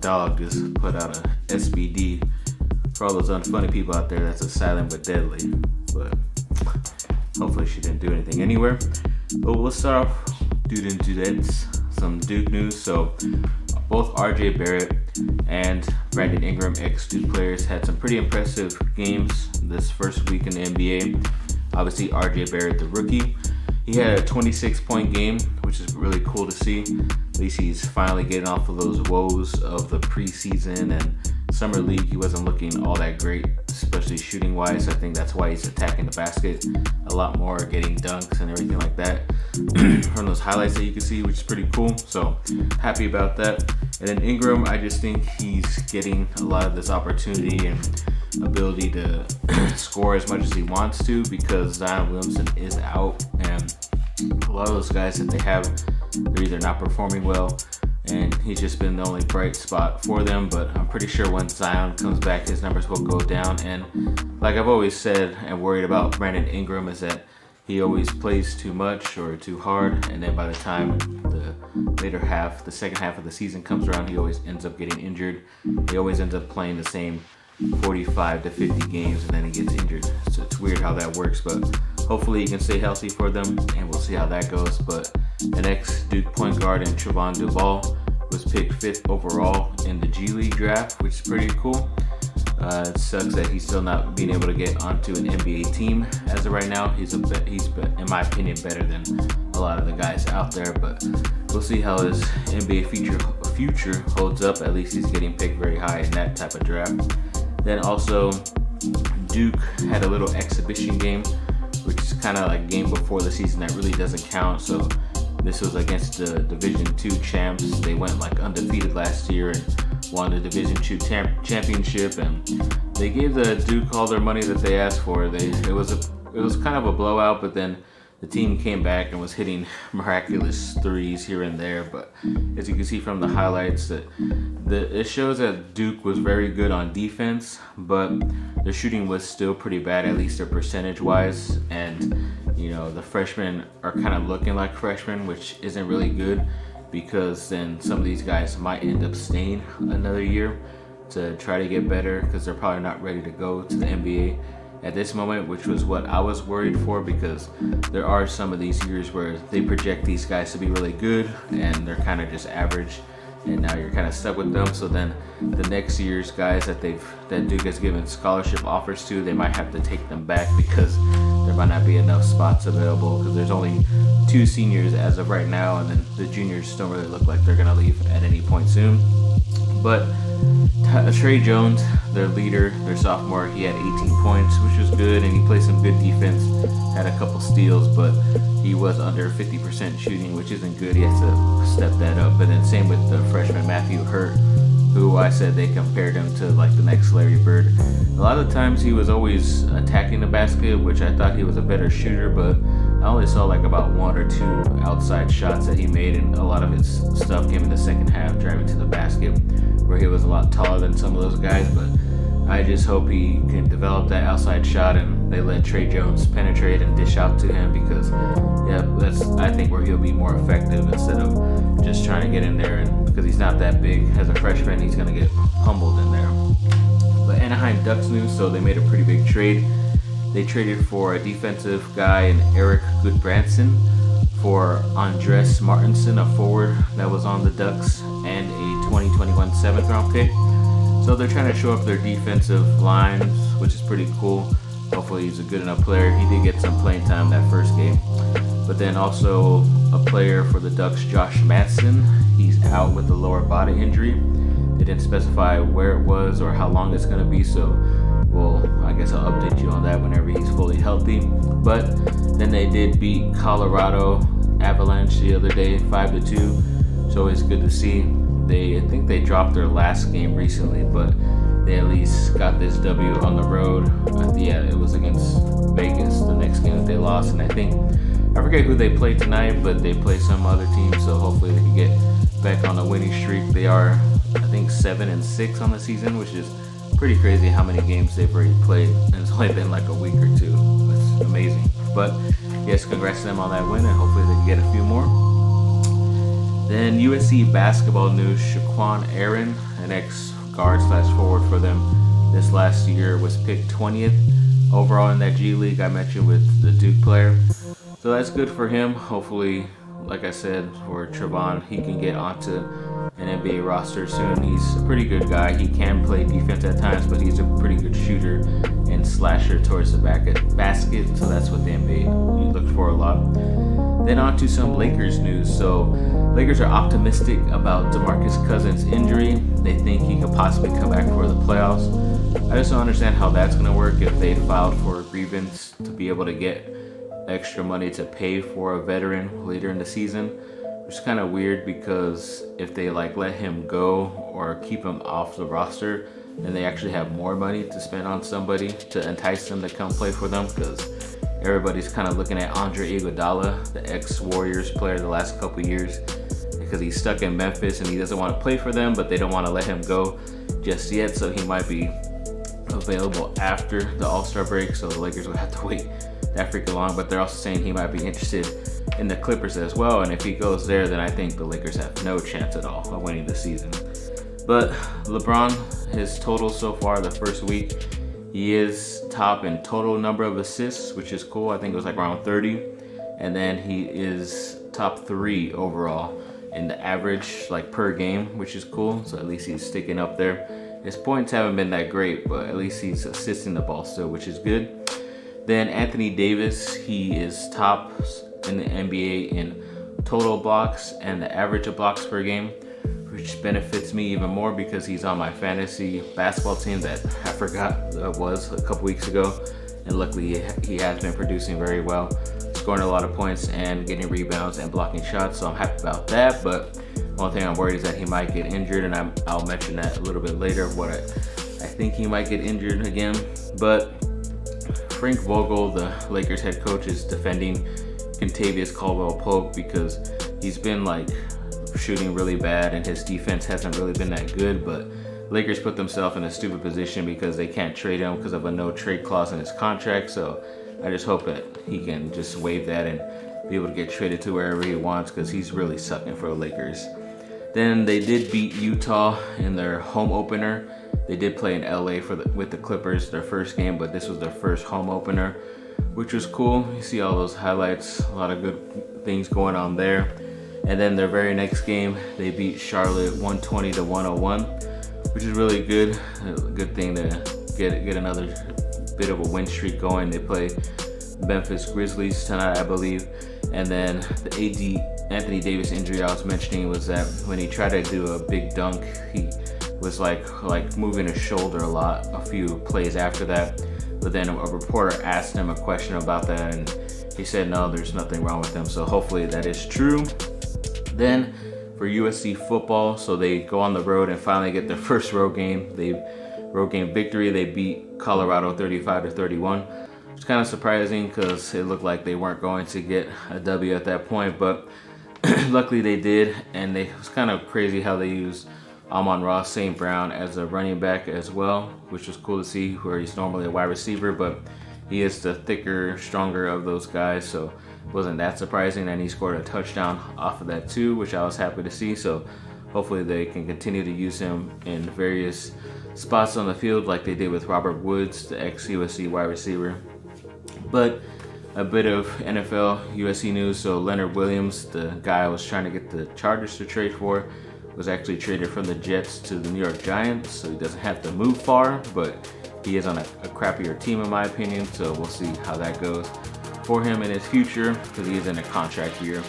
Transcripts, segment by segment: Dog just put out a SBD for all those unfunny people out there. That's a silent but deadly, but hopefully she didn't do anything anywhere. But we'll start off dude and dudettes, some Duke news. So both RJ Barrett and Brandon Ingram, ex-Duke players, had some pretty impressive games this first week in the NBA. Obviously RJ Barrett, the rookie, he had a 26-point game, which is really cool to see. At least he's finally getting off of those woes of the preseason and summer league. He wasn't looking all that great, especially shooting-wise. I think that's why he's attacking the basket a lot more, getting dunks and everything like that from those highlights that you can see, which is pretty cool. So happy about that. And then Ingram, I just think he's getting a lot of this opportunity and ability to score as much as he wants to, because Zion Williamson is out, and a lot of those guys that they have, they're either not performing well, and he's just been the only bright spot for them. But I'm pretty sure once Zion comes back, his numbers will go down. And like I've always said and worried about Brandon Ingram is that he always plays too much or too hard, and then by the time the later half, the second half of the season comes around, he always ends up getting injured. He always ends up playing the same 45 to 50 games, and then he gets injured. So it's weird how that works, but hopefully he can stay healthy for them, and we'll see how that goes. But an ex-Duke point guard in Trevon Duvall was picked 5th overall in the G League draft, which is pretty cool. It sucks that he's still not being able to get onto an NBA team as of right now. He's in my opinion better than a lot of the guys out there, but we'll see how his NBA future holds up. At least he's getting picked very high in that type of draft. Then also, Duke had a little exhibition game, which is kind of like game before the season that really doesn't count. So this was against the Division II champs. They went like undefeated last year and won the Division II championship. And they gave the Duke all their money that they asked for. It was kind of a blowout, but then the team came back and was hitting miraculous threes here and there. But as you can see from the highlights, it shows that Duke was very good on defense, but their shooting was still pretty bad, at least their percentage-wise. And, you know, the freshmen are kind of looking like freshmen, which isn't really good, because then some of these guys might end up staying another year to try to get better, because they're probably not ready to go to the NBA at this moment, which was what I was worried for, because there are some of these years where they project these guys to be really good and they're kind of just average, and now you're kind of stuck with them. So then the next year's guys that Duke has given scholarship offers to, they might have to take them back because there might not be enough spots available, because there's only 2 seniors as of right now, and then the juniors don't really look like they're gonna leave at any point soon. But Trey Jones, their leader, their sophomore, he had 18 points, which was good, and he played some good defense, had a couple steals, but he was under 50% shooting, which isn't good. He has to step that up. And then same with the freshman Matthew Hurt, who I said they compared him to like the next Larry Bird. A lot of times he was always attacking the basket, which I thought he was a better shooter, but I only saw like about 1 or 2 outside shots that he made, and a lot of his stuff came in the second half, driving to the basket, where he was a lot taller than some of those guys. But I just hope he can develop that outside shot, and they let Trey Jones penetrate and dish out to him, because yeah, that's I think where he'll be more effective, instead of just trying to get in there, and because he's not that big as a freshman, he's gonna get humbled in there. But Anaheim Ducks news, so they made a pretty big trade. They traded for a defensive guy in Eric Goodbranson for Andres Martinson, a forward that was on the Ducks, and a 2021 7th round pick. So they're trying to show up their defensive lines, which is pretty cool. Hopefully he's a good enough player. He did get some playing time that first game. But then also a player for the Ducks, Josh Manson, he's out with a lower body injury. They didn't specify where it was or how long it's going to be, so well, I guess I'll update you on that whenever he's fully healthy. But then they did beat Colorado Avalanche the other day, 5-2. It's always good to see. I think they dropped their last game recently, but they at least got this W on the road. Yeah, it was against Vegas, the next game that they lost. And I forget who they played tonight, but they play some other team, so hopefully they can get back on a winning streak. They are I think 7-6 on the season, which is pretty crazy how many games they've already played, and it's only been like a week or two. It's amazing. But yes, congrats to them on that win, and hopefully they can get a few more. Then USC basketball news: Shaquan Aaron, an ex-guard slash forward for them this last year, was picked 20th overall in that G League I mentioned with the Duke player. So that's good for him. Hopefully, like I said, for Trevon, he can get onto an NBA roster soon. He's a pretty good guy. He can play defense at times, but he's a pretty good shooter and slasher towards the basket. So that's what the NBA you look for a lot. Then on to some Lakers news. So Lakers are optimistic about DeMarcus Cousins' injury. They think he could possibly come back for the playoffs. I just don't understand how that's going to work if they filed for a grievance to be able to get extra money to pay for a veteran later in the season, which is kind of weird, because if they like let him go or keep him off the roster, then they actually have more money to spend on somebody to entice them to come play for them, because everybody's kind of looking at Andre Iguodala, the ex-Warriors player the last couple years, because he's stuck in Memphis and he doesn't want to play for them, but they don't want to let him go just yet, so he might be available after the All-Star break, so the Lakers will have to wait that freaking long. But they're also saying he might be interested in the Clippers as well, and if he goes there, then I think the Lakers have no chance at all of winning the season. But LeBron, his total so far the first week, he is top in total number of assists, which is cool. I think it was like around 30, and then he is top 3 overall in the average, like per game, which is cool. So at least he's sticking up there. His points haven't been that great, but at least he's assisting the ball still, which is good. Then Anthony Davis, he is top in the NBA in total blocks and the average of blocks per game, which benefits me even more because he's on my fantasy basketball team that I forgot it was a couple weeks ago. And luckily he has been producing very well, scoring a lot of points and getting rebounds and blocking shots. So I'm happy about that. But one thing I'm worried is that he might get injured, and I'll mention that a little bit later of what I think he might get injured again. But Frank Vogel, the Lakers head coach, is defending Kentavious Caldwell-Pope because he's been like shooting really bad and his defense hasn't really been that good, but Lakers put themselves in a stupid position because they can't trade him because of a no trade clause in his contract. So I just hope that he can just waive that and be able to get traded to wherever he wants, because he's really sucking for the Lakers. Then they did beat Utah in their home opener. They did play in LA with the Clippers, their first game, but this was their first home opener, which was cool. You see all those highlights, a lot of good things going on there. And then their very next game, they beat Charlotte 120-101, which is really good. A good thing to get another bit of a win streak going. They play Memphis Grizzlies tonight, I believe. And then the AD Anthony Davis injury I was mentioning was that when he tried to do a big dunk, he was like moving his shoulder a lot a few plays after that. But then a reporter asked him a question about that, and he said no, there's nothing wrong with him. So hopefully that is true. Then for USC football, so they go on the road and finally get their first road game victory. They beat Colorado 35-31. It's kind of surprising because it looked like they weren't going to get a W at that point, but luckily they did. And it was kind of crazy how they used Amon-Ra St. Brown as a running back as well, which was cool to see, where he's normally a wide receiver, but he is the thicker, stronger of those guys, so it wasn't that surprising. And he scored a touchdown off of that too, which I was happy to see. So hopefully they can continue to use him in various spots on the field like they did with Robert Woods, the ex-USC wide receiver. But a bit of NFL USC news. So Leonard Williams, the guy I was trying to get the Chargers to trade for, was actually traded from the Jets to the New York Giants, so he doesn't have to move far, but he is on a crappier team in my opinion, so we'll see how that goes for him in his future, because he is in a contract year.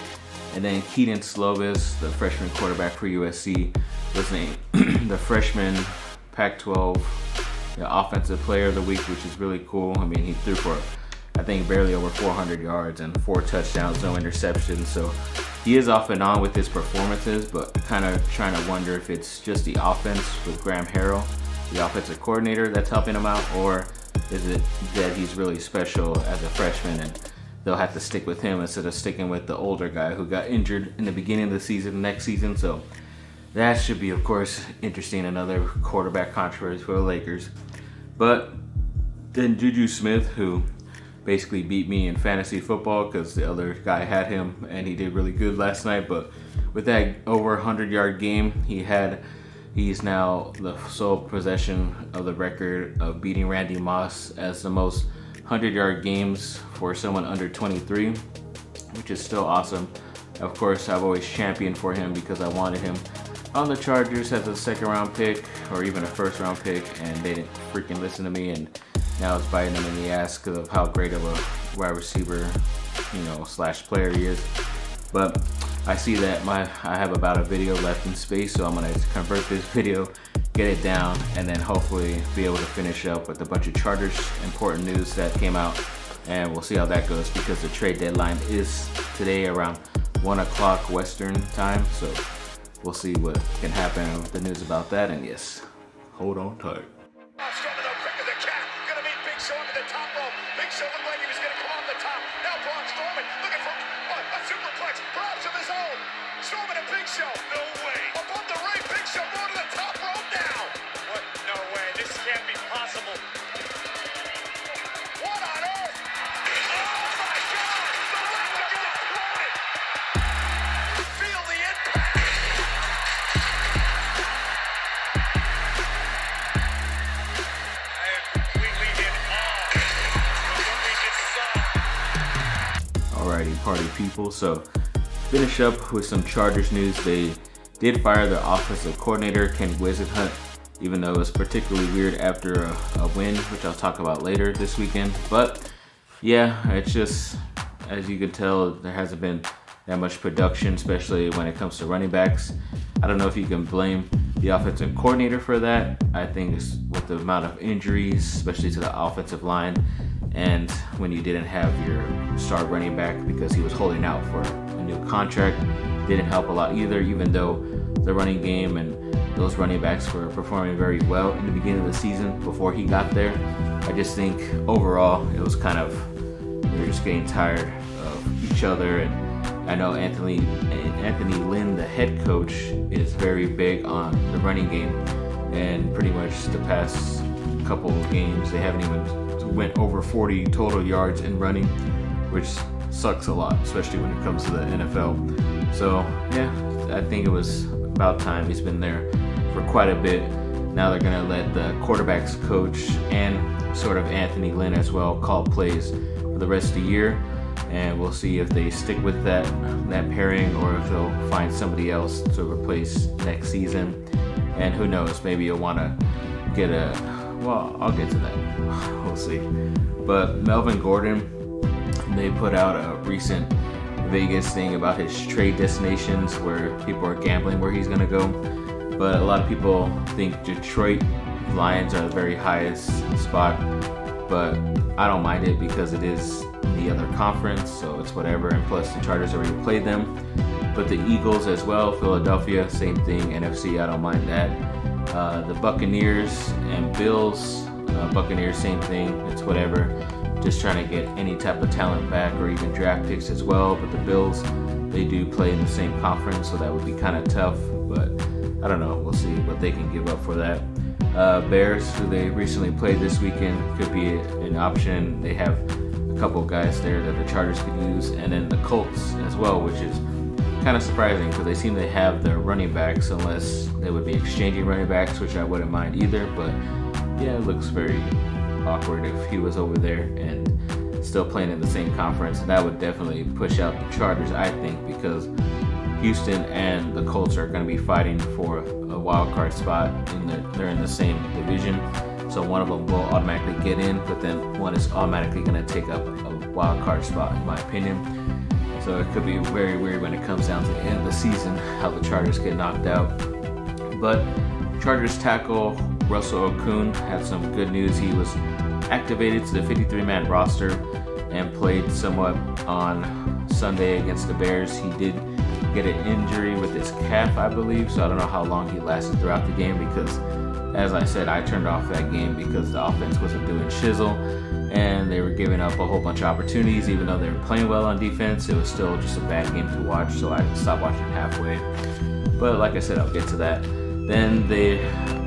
And then Keaton Slovis, the freshman quarterback for USC, was named the freshman Pac-12 offensive player of the week, which is really cool. I mean, he threw for, I think, barely over 400 yards and 4 touchdowns, no interceptions, so he is off and on with his performances, but kind of trying to wonder if it's just the offense with Graham Harrell, the offensive coordinator, that's helping him out, or is it that he's really special as a freshman and they'll have to stick with him instead of sticking with the older guy who got injured in the beginning of the season next season. So That should be, of course, interesting. Another quarterback controversy for the Lakers. But then Juju Smith, who basically beat me in fantasy football because the other guy had him and he did really good last night. But with that over 100-yard game, he's now the sole possession of the record of beating Randy Moss as the most 100-yard games for someone under 23, which is still awesome. Of course, I've always championed for him because I wanted him on the Chargers as a second-round pick or even a first-round pick, and they didn't freaking listen to me, and now it's biting them in the ass because of how great of a wide receiver, slash player he is. But I see that I have about a video left in space, so I'm going to convert this video, get it down, and then hopefully be able to finish up with a bunch of Chargers important news that came out, and we'll see how that goes because the trade deadline is today around 1 o'clock Western time, so we'll see what can happen with the news about that. And yes, hold on tight. Party people, so finish up with some Chargers news. They did fire their offensive coordinator Ken Whisenhunt, even though it was particularly weird after a win, which I'll talk about later this weekend. But yeah, it's just, as you can tell, there hasn't been that much production, especially when it comes to running backs. I don't know if you can blame the offensive coordinator for that. I think it's with the amount of injuries, especially to the offensive line, and when you didn't have your star running back because he was holding out for a new contract, didn't help a lot either, even though the running game and those running backs were performing very well in the beginning of the season before he got there. I just think overall it was kind of, they're just getting tired of each other. And I know Anthony Lynn, the head coach, is very big on the running game, and pretty much the past couple of games they haven't even went over 40 total yards in running, which sucks a lot, especially when it comes to the NFL. So yeah, I think it was about time. He's been there for quite a bit. Now they're gonna let the quarterbacks coach and sort of Anthony Lynn as well call plays for the rest of the year, and we'll see if they stick with that pairing or if they'll find somebody else to replace next season. And who knows, maybe you'll want to get well, I'll get to that. We'll see. But Melvin Gordon, they put out a recent Vegas thing about his trade destinations where people are gambling where he's going to go. But a lot of people think Detroit Lions are the very highest spot. But I don't mind it because it is the other conference, so it's whatever. And plus, the Chargers already played them. But the Eagles as well, Philadelphia, same thing. NFC, I don't mind that. The Buccaneers and Bills, Buccaneers, same thing, it's whatever, just trying to get any type of talent back or even draft picks as well. But the Bills, they do play in the same conference, so that would be kind of tough, but I don't know, we'll see what they can give up for that. Bears, who they recently played this weekend, could be an option. They have a couple guys there that the Chargers could use, and then the Colts as well, which is kind of surprising because they seem to have their running backs, unless they would be exchanging running backs, which I wouldn't mind either. But yeah, it looks very awkward if he was over there and still playing in the same conference. That would definitely push out the Chargers, I think, because Houston and the Colts are going to be fighting for a wild card spot. They're in the same division, so one of them will automatically get in, but then one is automatically going to take up a wild card spot, in my opinion. So it could be very weird when it comes down to the end of the season, how the Chargers get knocked out. But Chargers tackle Russell Okung had some good news. He was activated to the 53-man roster and played somewhat on Sunday against the Bears. He did get an injury with his calf, I believe, so I don't know how long he lasted throughout the game because, as I said, I turned off that game because the offense wasn't doing shizzle. And they were giving up a whole bunch of opportunities. Even though they were playing well on defense, it was still just a bad game to watch, so I stopped watching halfway. But like I said, I'll get to that. Then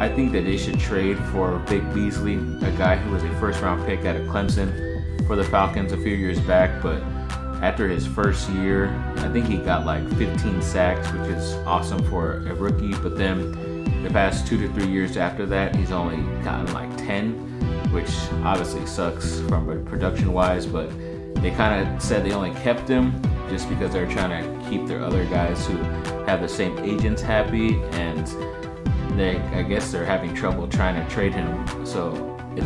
I think that they should trade for Vic Beasley, a guy who was a first-round pick out of Clemson for the Falcons a few years back. But after his first year, I think he got like 15 sacks, which is awesome for a rookie. But then the past 2 to 3 years after that, he's only gotten like 10, which obviously sucks from a production-wise. But they kind of said they only kept him just because they're trying to keep their other guys who have the same agents happy, and I guess they're having trouble trying to trade him. So if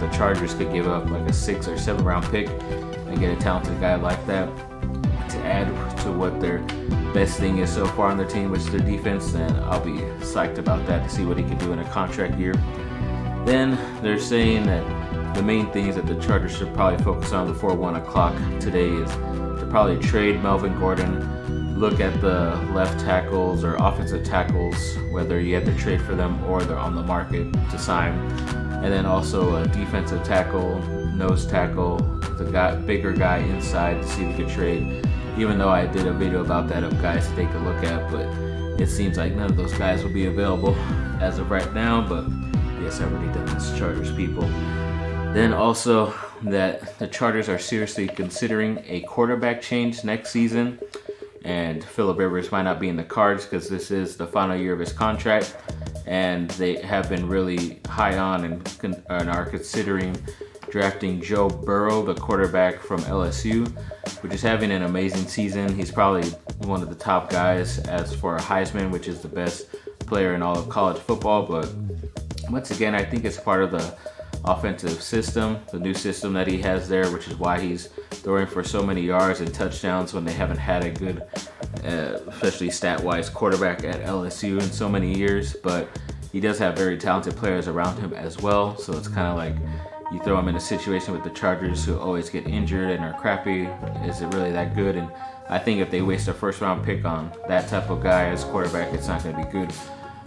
the Chargers could give up like a 6 or 7 round pick and get a talented guy like that to add to what their best thing is so far on their team, which is their defense, then I'll be psyched about that to see what he can do in a contract year. Then they're saying that the main things that the Chargers should probably focus on before 1 o'clock today is to probably trade Melvin Gordon, look at the left tackles or offensive tackles, whether you have to trade for them or they're on the market to sign, and then also a defensive tackle, nose tackle, bigger guy inside, to see if you could trade, even though I did a video about that of guys that they could look at, but it seems like none of those guys will be available as of right now. But yes, I've already done this, Chargers people. Then also that the Chargers are seriously considering a quarterback change next season, and Phillip Rivers might not be in the cards because this is the final year of his contract, and they have been really high on and are considering drafting Joe Burrow, the quarterback from LSU, which is having an amazing season. He's probably one of the top guys as for Heisman, which is the best player in all of college football. But once again, I think it's part of the offensive system, the new system that he has there, which is why he's throwing for so many yards and touchdowns when they haven't had a good, especially stat-wise, quarterback at LSU in so many years. But he does have very talented players around him as well, so it's kind of like you throw him in a situation with the Chargers who always get injured and are crappy. Is it really that good? And I think if they waste a first-round pick on that type of guy as quarterback, it's not going to be good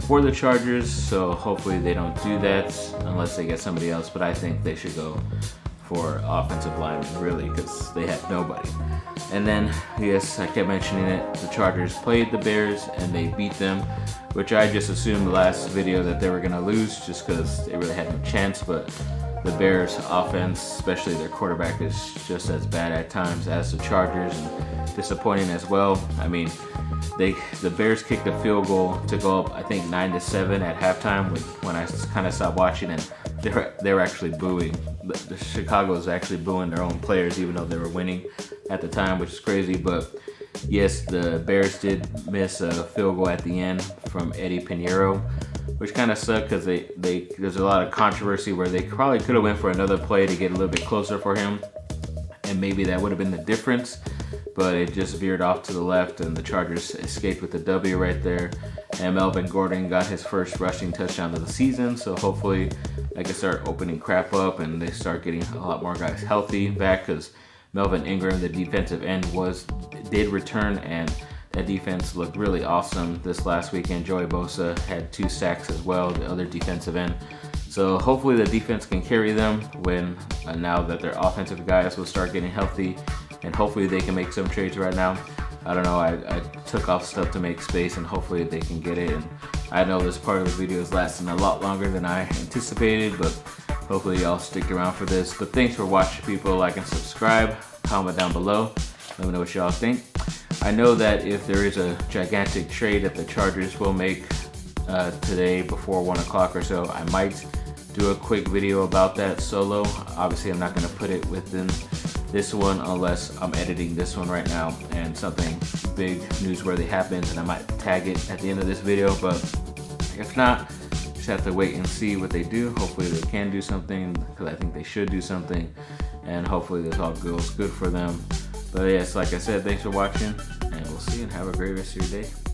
for the Chargers. So hopefully they don't do that unless they get somebody else, but I think they should go for offensive linemen, really, because they have nobody. And then, yes, I kept mentioning it, the Chargers played the Bears and they beat them, which I just assumed last video that they were going to lose just because they really had no chance. But the Bears offense, especially their quarterback, is just as bad at times as the Chargers, and disappointing as well. I mean, the Bears kicked a field goal to go up, I think, 9-7 at halftime, when I kind of stopped watching, and they were actually booing. The Chicago's actually booing their own players, even though they were winning at the time, which is crazy. But yes, the Bears did miss a field goal at the end from Eddie Pinheiro, which kind of sucked because there's a lot of controversy where they probably could have went for another play to get a little bit closer for him, and maybe that would have been the difference. But it just veered off to the left, and the Chargers escaped with the W right there. And Melvin Gordon got his first rushing touchdown of the season, so hopefully they can start opening crap up and they start getting a lot more guys healthy back, because Melvin Ingram, the defensive end, did return, and that defense looked really awesome this last weekend. Joey Bosa had 2 sacks as well, the other defensive end. So hopefully the defense can carry them now that their offensive guys will start getting healthy, and hopefully they can make some trades right now. I don't know, I took off stuff to make space, and hopefully they can get it. And I know this part of the video is lasting a lot longer than I anticipated, but hopefully y'all stick around for this. But thanks for watching, people. Like and subscribe, comment down below, let me know what y'all think. I know that if there is a gigantic trade that the Chargers will make today before 1 o'clock or so, I might do a quick video about that solo. Obviously I'm not going to put it within this one unless I'm editing this one right now and something big newsworthy happens, and I might tag it at the end of this video. But if not, just have to wait and see what they do. Hopefully they can do something, because I think they should do something, and hopefully this all goes good for them. But yes, like I said, thanks for watching, and we'll see, and have a great rest of your day.